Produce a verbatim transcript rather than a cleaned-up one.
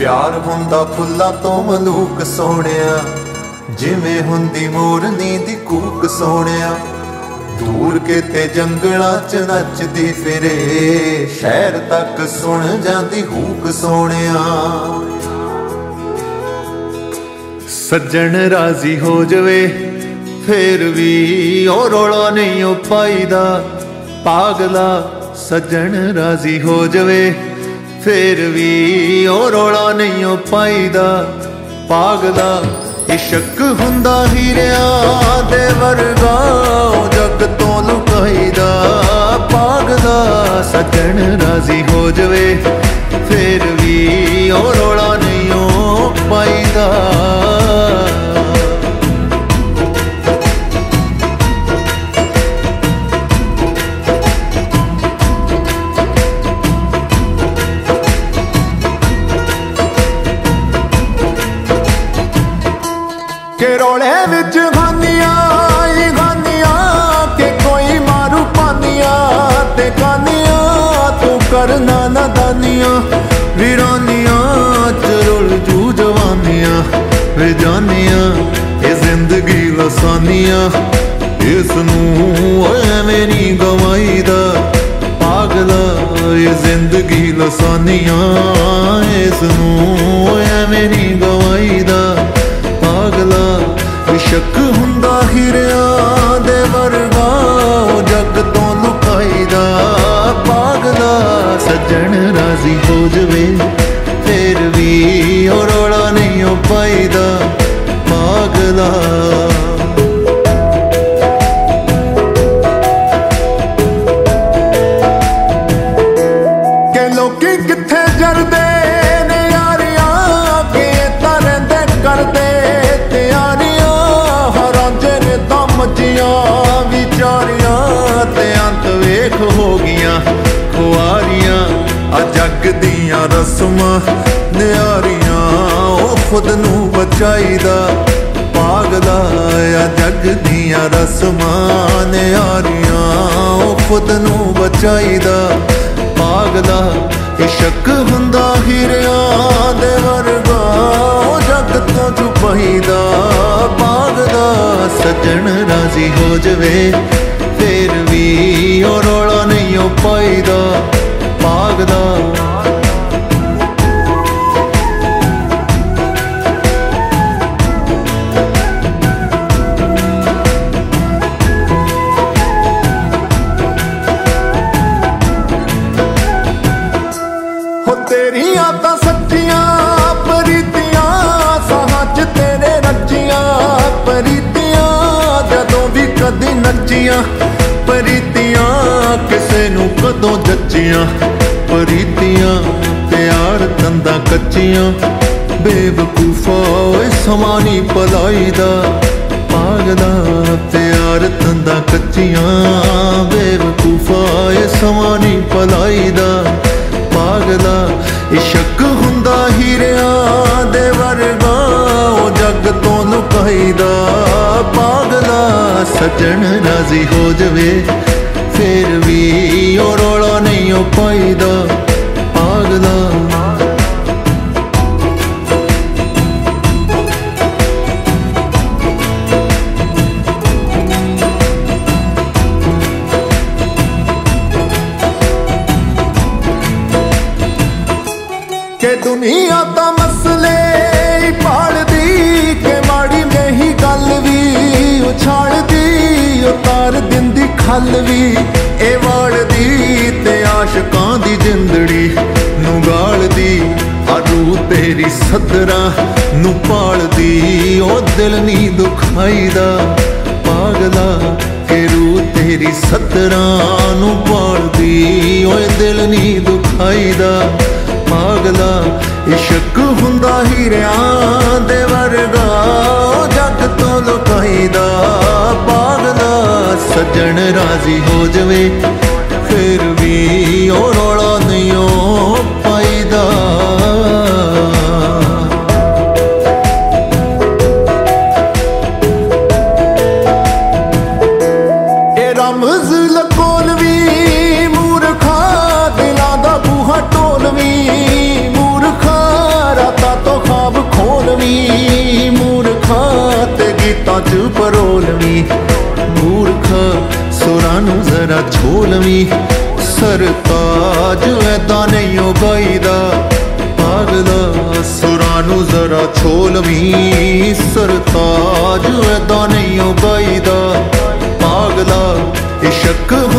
प्यार हुंदा फुल्ला तो मलूक सोहणिया, जिवें हुंदी मोरनी दी कूक सोहणिया। दूर किते जंगलां च नचदी फिरे, शहर तक सुन जांदी हूक सोहणिया। सज्जन राजी हो जावे फिर भी ओ रोला नहीं ओ पाईदा पागला। सज्जन राजी हो जावे फिर भी ओ रोला नहीं ओ पाईदा पागला। इश्क हुंदा हीरियां दे वर्गा, जग तो लुकाईदा पागला। सज्जन राजी हो जावे फिर भी ओ रोला नहीं ओ पाईदा। के रोले विच खानिया ही खानिया, के कोई मारू पानिया ते खानिया। तू करना ना दानिया वीरानिया, चरुल जू जवानिया वे जानिया। ये जिंदगी लसानिया इस मेरी गवाईदा पागला। ये जिंदगी लसानिया इस मेरी गवाईदा पागला। इश्क हुंदा हीरियां दे वर्गा, जग तो लुकाईदा पागला। सज्जन राजी हो जावे फिर भी ओ रोला नहीं ओ पाईदा पागला। के लोकी किथे जरदे ने यारियां, के तां रहिंदे करदे विचारियां। ते अंत वेख हो गया खुआरियां, जग दियां रस्मां न्यारियां। ओ खुद नू बचाईदा पागला, जग दियां रस्मां न्यारियां। ओ खुद नू बचाईदा पागला। इश्क हुंदा हीरियां दे वर्गा, जग तो छुपाईदा पागला। सज्जन राजी हो जावे फिर भी ओ रोला नहीं ओ पाईदा पागला। हो तेरियां तां सच्चियां परीतियां, साहां च तेरे रचियां परीतियां। जदों भी कदी नचियां परीतियां, किसे नूं कदों जचियां परीतियां। प्यार तंदा कच्चियां बेवकूफा समानी पलाईदा पागला। प्यार तंदा कच्चियां बेवकूफा समानी पलाईदा पागला। इश्क हुंदा हीरियां दे वर्गा, जग तो लुकाईदा पागला। सज्जन राजी हो जावे फिर भी ओ रोला नहीं ओ पाईदा पागला। के दुनिया तां मसले ही पालदी, के माड़ी में ही गल भी उछालदी। उतार दिंदी खल भी ए वालदी, ते आशकां दी जिंदड़ी नूं गालदी। आरू तेरी सदरां नूं पालदी, ओ दिल नी दुखाईदा पागला। के रू तेरी सदरां नूं पालदी, ओ दिल नी दुखाईदा पागला। इश्क हुंदा हीरियां दे वर्गा, जग तो लुकाईदा पागला। सज्जन राजी हो जावे फिर भी ओ रोला नहीं ओ पाईदा। ए रमज़ लकोलवी मूरखा, दिलां दा बूहा टोलवी। परोलवी, मूर्ख सुरानु जरा छोलवी। सरताज ऐदा नहीं हो गईदा, पागला सुरानु जरा छोलवी। सरताज ऐदा नहीं हो गईदा, पागला इशक